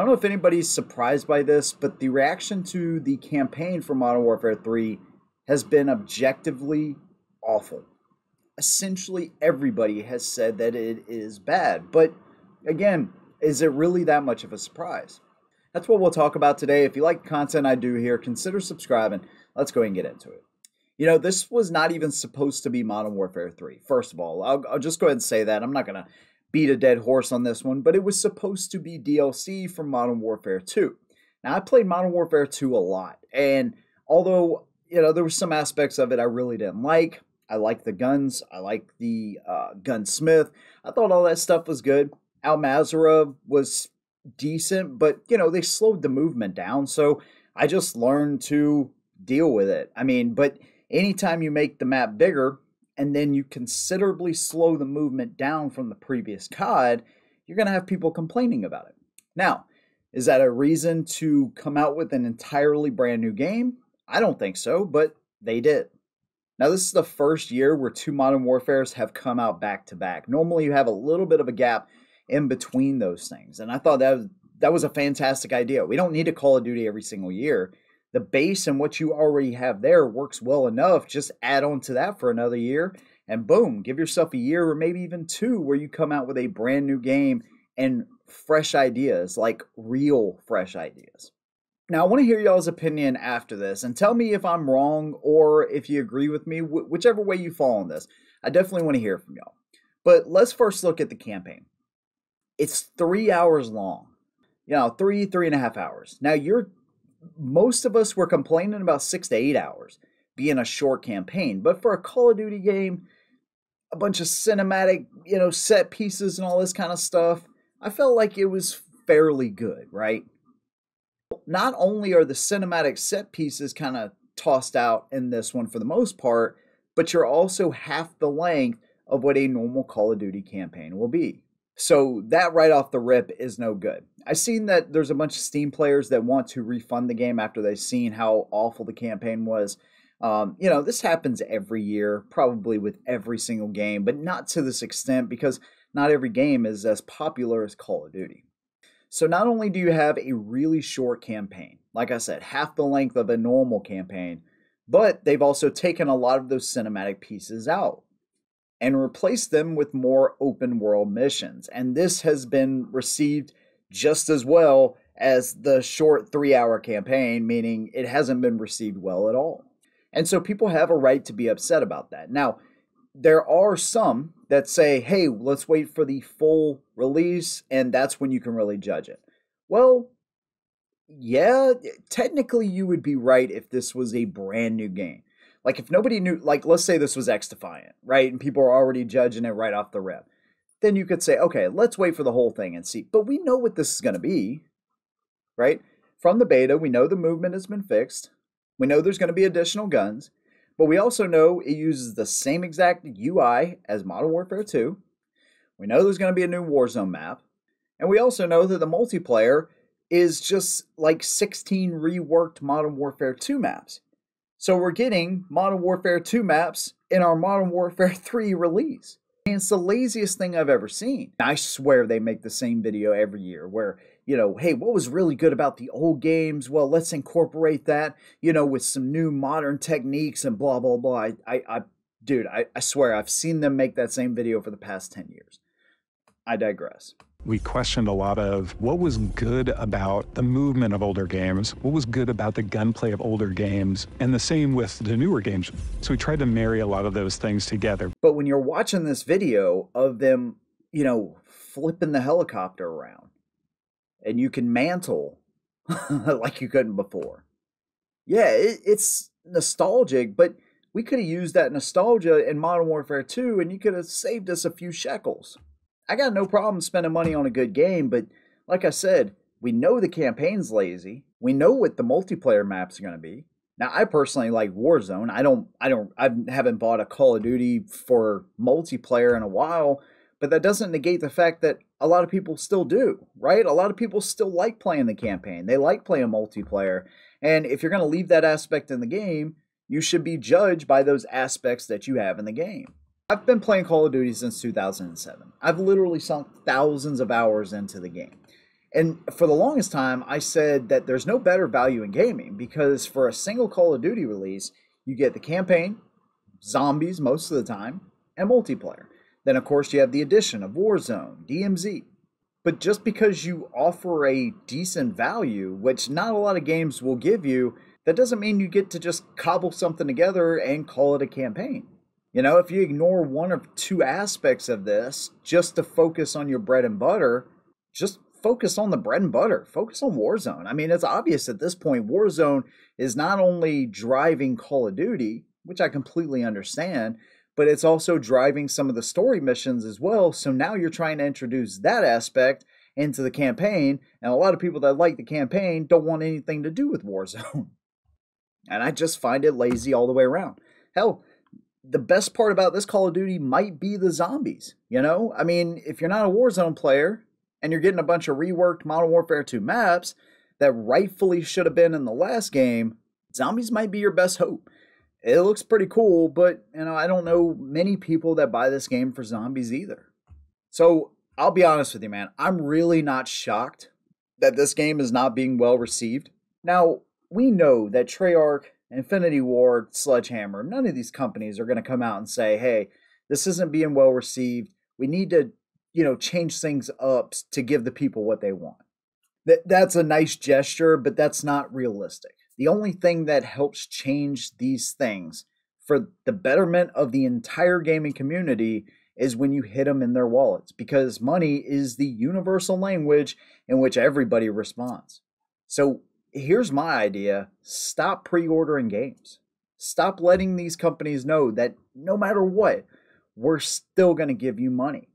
I don't know if anybody's surprised by this, but the reaction to the campaign for Modern Warfare 3 has been objectively awful. Essentially, everybody has said that it is bad, but again, is it really that much of a surprise? That's what we'll talk about today. If you like content I do here, consider subscribing. Let's go ahead and get into it. You know, this was not even supposed to be Modern Warfare 3. First of all, I'll just go ahead and say that. I'm not going to beat a dead horse on this one, but it was supposed to be DLC for Modern Warfare 2. Now, I played Modern Warfare 2 a lot, and although, you know, there were some aspects of it I really didn't like. I liked the guns. I liked the gunsmith. I thought all that stuff was good. Al Mazrah was decent, but, you know, they slowed the movement down, so I just learned to deal with it. I mean, but anytime you make the map bigger and then you considerably slow the movement down from the previous COD, you're going to have people complaining about it. Now, is that a reason to come out with an entirely brand new game? I don't think so, but they did. Now, this is the first year where two Modern Warfares have come out back to back. Normally, you have a little bit of a gap in between those things, and I thought that was a fantastic idea. We don't need a Call of Duty every single year. The base and what you already have there works well enough. Just add on to that for another year, and boom, give yourself a year or maybe even two where you come out with a brand new game and fresh ideas, like real fresh ideas. Now, I want to hear y'all's opinion after this, and tell me if I'm wrong or if you agree with me, whichever way you fall on this. I definitely want to hear from y'all. But let's first look at the campaign. It's 3 hours long, you know, three and a half hours. Now, most of us were complaining about 6 to 8 hours being a short campaign, but for a Call of Duty game, a bunch of cinematic, you know, set pieces and all this kind of stuff, I felt like it was fairly good, right? Not only are the cinematic set pieces kind of tossed out in this one for the most part, but you're also half the length of what a normal Call of Duty campaign will be. So that right off the rip is no good. I've seen that there's a bunch of Steam players that want to refund the game after they've seen how awful the campaign was. You know, this happens every year, probably with every single game, but not to this extent because not every game is as popular as Call of Duty. So not only do you have a really short campaign, like I said, half the length of a normal campaign, but they've also taken a lot of those cinematic pieces out and replace them with more open world missions. And this has been received just as well as the short 3 hour campaign, meaning it hasn't been received well at all. And so people have a right to be upset about that. Now, there are some that say, hey, let's wait for the full release and that's when you can really judge it. Well, yeah, technically you would be right if this was a brand new game. Like, if nobody knew, like, let's say this was X Defiant, right? And people are already judging it right off the rip. Then you could say, okay, let's wait for the whole thing and see. But we know what this is going to be, right? From the beta, we know the movement has been fixed. We know there's going to be additional guns. But we also know it uses the same exact UI as Modern Warfare 2. We know there's going to be a new Warzone map. And we also know that the multiplayer is just like 16 reworked Modern Warfare 2 maps. So we're getting Modern Warfare 2 maps in our Modern Warfare 3 release. And it's the laziest thing I've ever seen. I swear they make the same video every year where, you know, hey, what was really good about the old games? Well, let's incorporate that, you know, with some new modern techniques and blah, blah, blah. Dude, I swear I've seen them make that same video for the past 10 years. I digress. We questioned a lot of what was good about the movement of older games, what was good about the gunplay of older games, and the same with the newer games. So we tried to marry a lot of those things together. But when you're watching this video of them, you know, flipping the helicopter around, and you can mantle like you couldn't before. Yeah, it's nostalgic, but we could have used that nostalgia in Modern Warfare 2, and you could have saved us a few shekels. I got no problem spending money on a good game, but like I said, we know the campaign's lazy. We know what the multiplayer maps are going to be. Now, I personally like Warzone. I haven't bought a Call of Duty for multiplayer in a while, but that doesn't negate the fact that a lot of people still do, right? A lot of people still like playing the campaign. They like playing multiplayer. And if you're going to leave that aspect in the game, you should be judged by those aspects that you have in the game. I've been playing Call of Duty since 2007. I've literally sunk thousands of hours into the game. And for the longest time, I said that there's no better value in gaming, because for a single Call of Duty release, you get the campaign, zombies most of the time, and multiplayer. Then, of course, you have the addition of Warzone, DMZ. But just because you offer a decent value, which not a lot of games will give you, that doesn't mean you get to just cobble something together and call it a campaign. You know, if you ignore one of two aspects of this just to focus on your bread and butter, just focus on the bread and butter. Focus on Warzone. I mean, it's obvious at this point, Warzone is not only driving Call of Duty, which I completely understand, but it's also driving some of the story missions as well. So now you're trying to introduce that aspect into the campaign, and a lot of people that like the campaign don't want anything to do with Warzone. And I just find it lazy all the way around. Hell, the best part about this Call of Duty might be the zombies, you know? I mean, if you're not a Warzone player, and you're getting a bunch of reworked Modern Warfare 2 maps that rightfully should have been in the last game, zombies might be your best hope. It looks pretty cool, but you know, I don't know many people that buy this game for zombies either. So I'll be honest with you, man. I'm really not shocked that this game is not being well received. Now, we know that Treyarch, Infinity Ward, Sledgehammer, none of these companies are going to come out and say, hey, this isn't being well received. We need to, you know, change things up to give the people what they want. That's a nice gesture, but that's not realistic. The only thing that helps change these things for the betterment of the entire gaming community is when you hit them in their wallets, because money is the universal language in which everybody responds. So here's my idea. Stop pre-ordering games. Stop letting these companies know that no matter what, we're still going to give you money.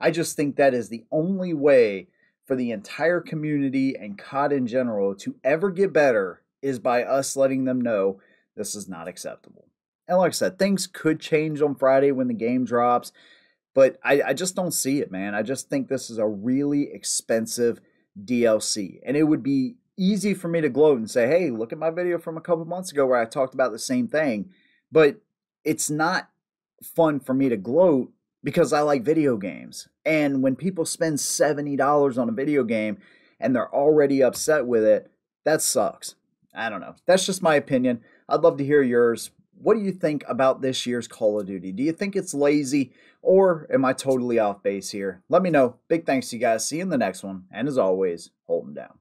I just think that is the only way for the entire community and COD in general to ever get better, is by us letting them know this is not acceptable. And like I said, things could change on Friday when the game drops, but I just don't see it, man. I just think this is a really expensive DLC, and it would be easy for me to gloat and say, hey, look at my video from a couple months ago where I talked about the same thing. But it's not fun for me to gloat, because I like video games. And when people spend $70 on a video game and they're already upset with it, that sucks. I don't know. That's just my opinion. I'd love to hear yours. What do you think about this year's Call of Duty? Do you think it's lazy, or am I totally off base here? Let me know. Big thanks to you guys. See you in the next one. And as always, hold them down.